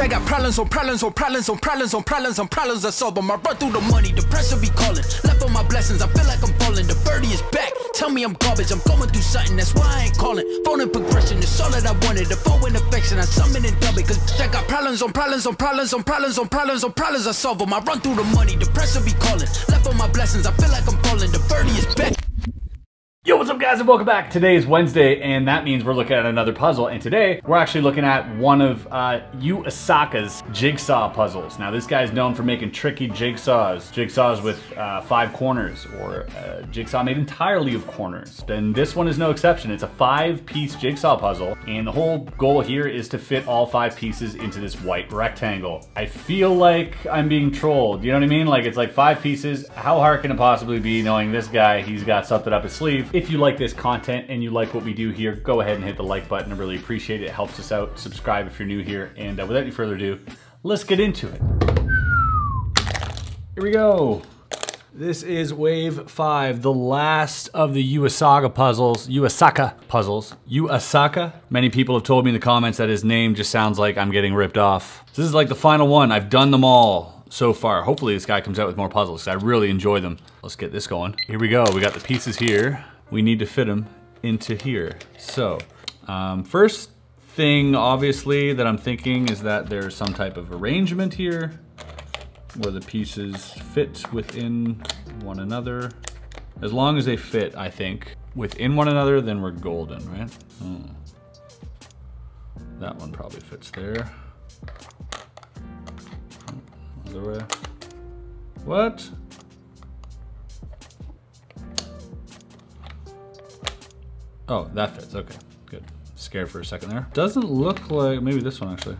They got problems on problems on problems on problems on problems on problems. I solve them. I run through the money, the pressure be calling. Left on my blessings, I feel like I'm falling. The birdie is back. Tell me I'm garbage, I'm going through something, that's why I ain't calling. Phone in progression, it's all that I wanted. The phone in affection, I summon and dub it. Cause I got problems on problems on problems on problems on problems on problems. I solve them. I run through the money, the pressure be calling. Left on my blessings, I feel like I'm falling. The birdie is back. Yo, what's up guys and welcome back. Today is Wednesday and that means we're looking at another puzzle, and today we're actually looking at one of Yuu Asaka's jigsaw puzzles. Now this guy's known for making tricky jigsaws with 5 corners, or a jigsaw made entirely of corners. Then this one is no exception. It's a 5-piece jigsaw puzzle and the whole goal here is to fit all 5 pieces into this white rectangle. I feel like I'm being trolled, you know what I mean? Like it's like 5 pieces, how hard can it possibly be knowing this guy, he's got something up his sleeve. If you like this content and you like what we do here, go ahead and hit the like button. I really appreciate it. It helps us out. Subscribe if you're new here. And without any further ado, let's get into it. Here we go. This is Wave 5, the last of the Yuu Asaka puzzles. Yuu Asaka puzzles. Yuu Asaka. Many people have told me in the comments that his name just sounds like I'm getting ripped off. So this is like the final one. I've done them all so far. Hopefully this guy comes out with more puzzles because I really enjoy them. Let's get this going. Here we go. We got the pieces here. We need to fit them into here. So, first thing obviously that I'm thinking is that there's some type of arrangement here where the pieces fit within one another. As long as they fit, I think, within one another, then we're golden, right? That one probably fits there. Other way. What? Oh, that fits, okay, good. Scared for a second there. Doesn't look like, maybe this one actually.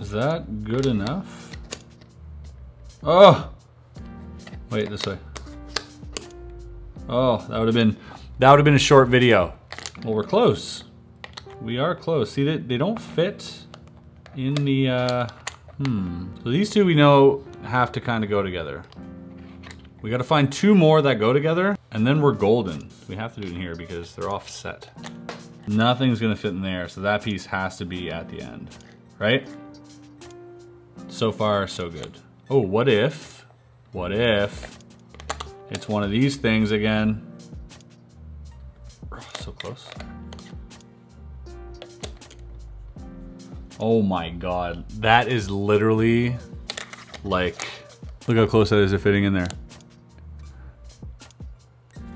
Is that good enough? Oh! Wait, this way. Oh, that would have been a short video. Well, we're close. We are close. See, they don't fit in the, So these two we know have to kind of go together. We got to find 2 more that go together and then we're golden. We have to do it in here because they're offset. Nothing's going to fit in there. So that piece has to be at the end, right? So far, so good. Oh, what if it's one of these things again? Oh, so close. Oh my God, that is literally like, look how close that is to fitting in there.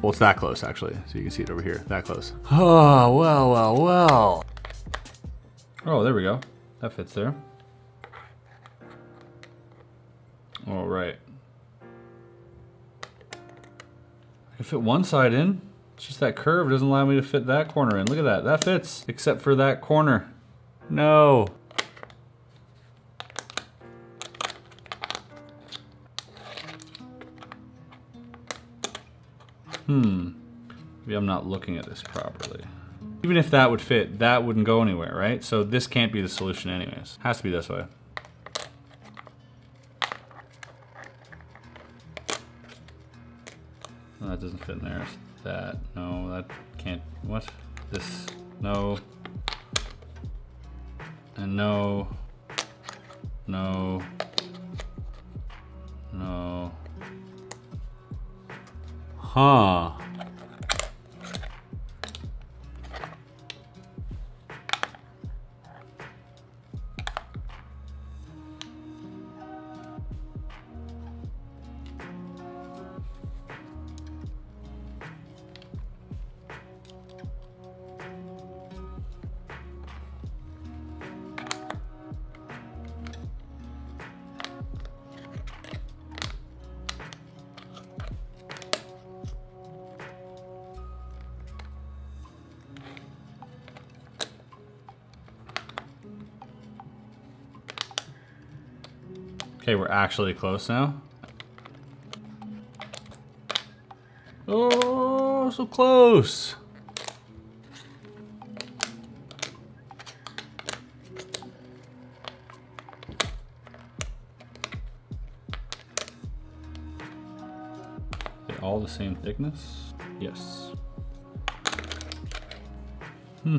Well, it's that close actually, so you can see it over here, that close. Oh, well, well, well. Oh, there we go, that fits there. All right. I can fit one side in, it's just that curve doesn't allow me to fit that corner in. Look at that, that fits, except for that corner. No. Maybe I'm not looking at this properly. Even if that would fit, that wouldn't go anywhere, right? So this can't be the solution anyways. Has to be this way. No, that doesn't fit in there. That, no, that can't, what? This, no. And no, no, no. Huh. Okay, we're actually close now. Oh, so close. They're all the same thickness? Yes. What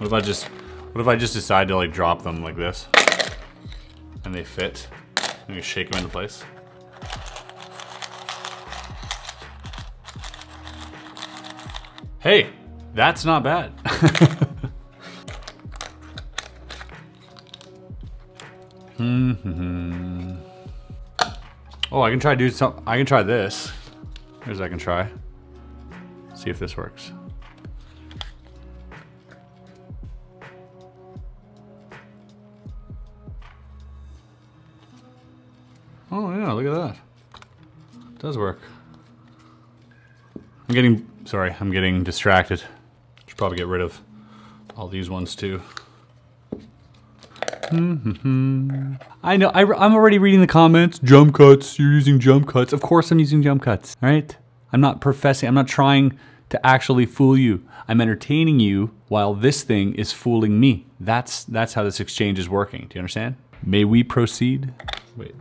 if I just decide to like drop them like this and they fit? Maybe shake them into place. Hey, that's not bad. Oh, I can try to do something. I can try this. Here's what I can try. See if this works. Oh yeah, look at that. It does work. I'm getting distracted. Should probably get rid of all these ones too. I know, I'm already reading the comments. Jump cuts, you're using jump cuts. Of course I'm using jump cuts, all right? I'm not professing, I'm not trying to actually fool you. I'm entertaining you while this thing is fooling me. That's how this exchange is working, do you understand? May we proceed? Wait,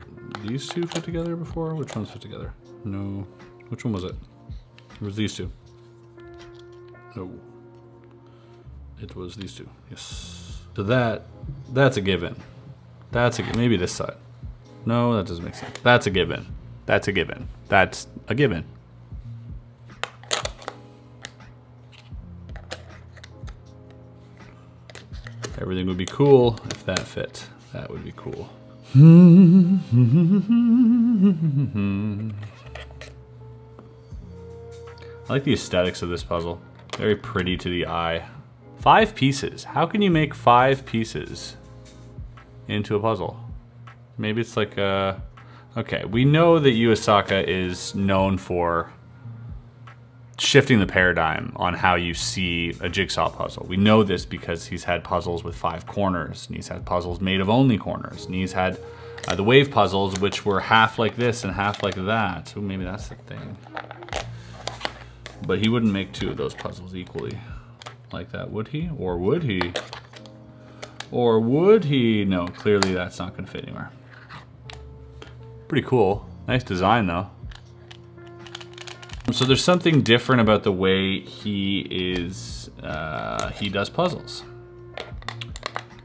these two fit together before? Which one's fit together? No, which one was it? It was these two. No, it was these two, yes. So that's a given. Maybe this side. No, that doesn't make sense. That's a given. That's a given. That's a given. Everything would be cool if that fit. That would be cool. I like the aesthetics of this puzzle. Very pretty to the eye. 5 pieces. How can you make 5 pieces into a puzzle? Maybe it's like a... Okay, we know that Yuu Asaka is known for shifting the paradigm on how you see a jigsaw puzzle. We know this because he's had puzzles with 5 corners, and he's had puzzles made of only corners, and he's had the wave puzzles, which were half like this and half like that. Ooh, maybe that's the thing. But he wouldn't make 2 of those puzzles equally. Like that, would he? Or would he? Or would he? No, clearly that's not gonna fit anywhere. Pretty cool. Nice design though. So there's something different about the way he does puzzles.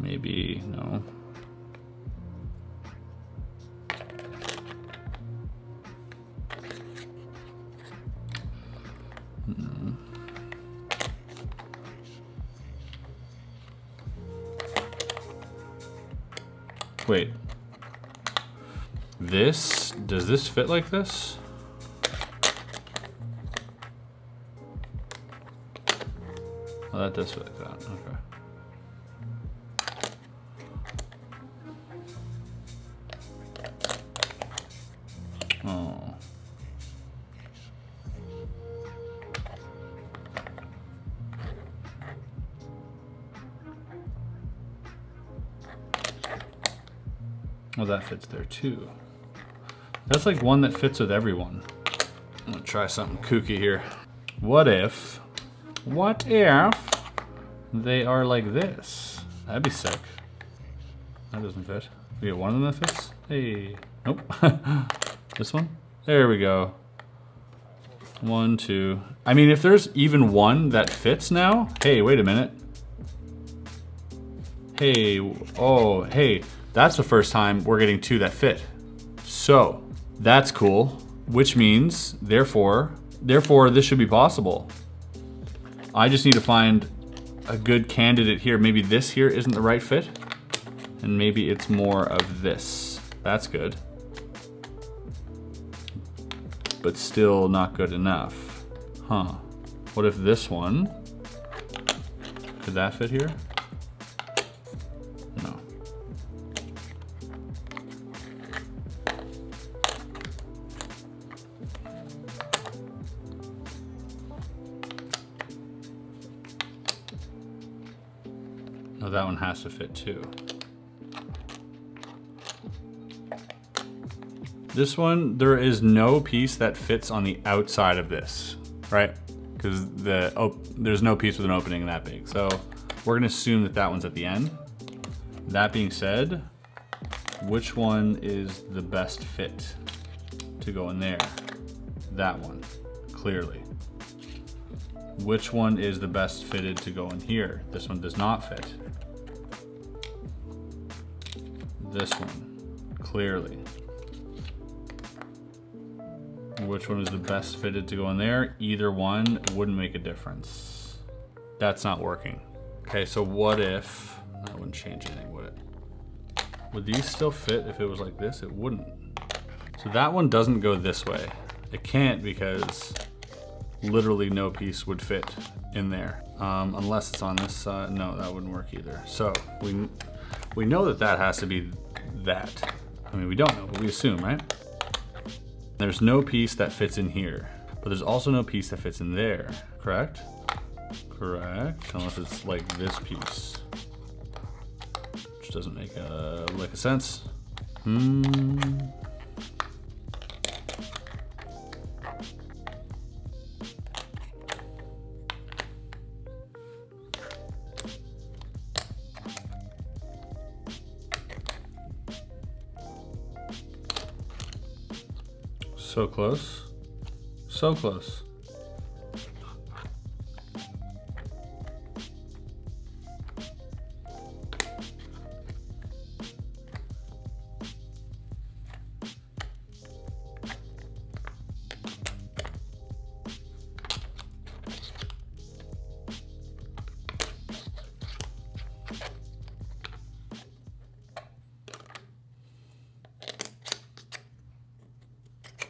Maybe, no. Wait, this, does this fit like this? Oh, that does fit like that, okay. Oh. Well, that fits there too. That's like one that fits with everyone. I'm gonna try something kooky here. What if they are like this? That'd be sick. That doesn't fit. We get one of them that fits? Hey, nope. This one? There we go. 1, 2. I mean, if there's even one that fits now, hey, wait a minute. Hey, oh, hey. That's the first time we're getting 2 that fit. So that's cool, which means therefore this should be possible. I just need to find a good candidate here. Maybe this here isn't the right fit and maybe it's more of this. That's good, but still not good enough. Huh, what if this one, could that fit here? Oh, that one has to fit too. This one, there is no piece that fits on the outside of this, right? Because there's no piece with an opening that big. So we're gonna assume that that one's at the end. That being said, which one is the best fit to go in there? that one, clearly. Which one is the best fitted to go in here? This one does not fit. This one, clearly. Which one is the best fitted to go in there? Either one wouldn't make a difference. That's not working. Okay, so what if, that wouldn't change anything, would it? Would these still fit if it was like this? It wouldn't. So that one doesn't go this way. It can't, because literally no piece would fit in there. Unless it's on this side. No, that wouldn't work either. So we know that that has to be that. I mean, we don't know, but we assume, right? There's no piece that fits in here, but there's also no piece that fits in there, correct? Correct, unless it's like this piece, which doesn't make a lick of sense. So close, so close.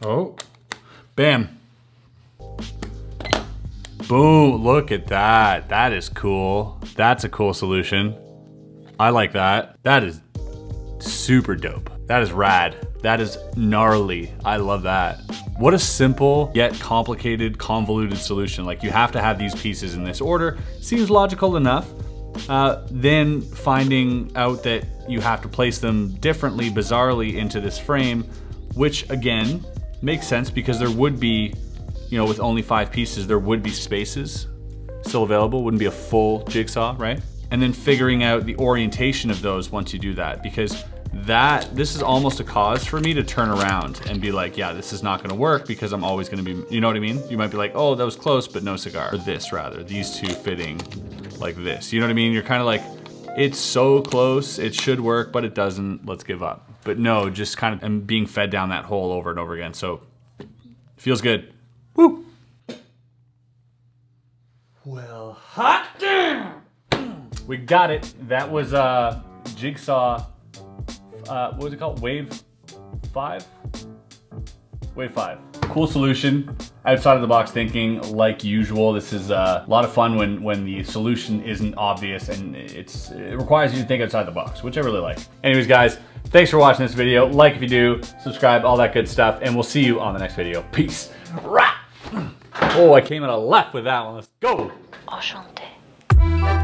Oh, bam. Boom, look at that. That is cool. That's a cool solution. I like that. That is super dope. That is rad. That is gnarly. I love that. What a simple yet complicated, convoluted solution. Like, you have to have these pieces in this order. Seems logical enough. Then finding out that you have to place them differently, bizarrely, into this frame, which again, makes sense, because there would be, you know, with only 5 pieces, there would be spaces still available. Wouldn't be a full jigsaw, right? And then figuring out the orientation of those once you do that, because that, this is almost a cause for me to turn around and be like, yeah, this is not gonna work, because I'm always gonna be, you know what I mean? You might be like, oh, that was close, but no cigar. Or this rather, these two fitting like this. You know what I mean? You're kind of like, it's so close, it should work, but it doesn't, let's give up. But no, just kind of I'm being fed down that hole over and over again. So it feels good. Woo! Well, hot damn! We got it. That was Jigsaw, what was it called? Wave 5? Wave 5. Cool solution, outside of the box thinking, like usual. This is a lot of fun when the solution isn't obvious, and it requires you to think outside the box, which I really like. Anyways, guys, thanks for watching this video. Like if you do, subscribe, all that good stuff, and we'll see you on the next video. Peace. Rah! Oh, I came out of left with that one. Let's go. Enchanté.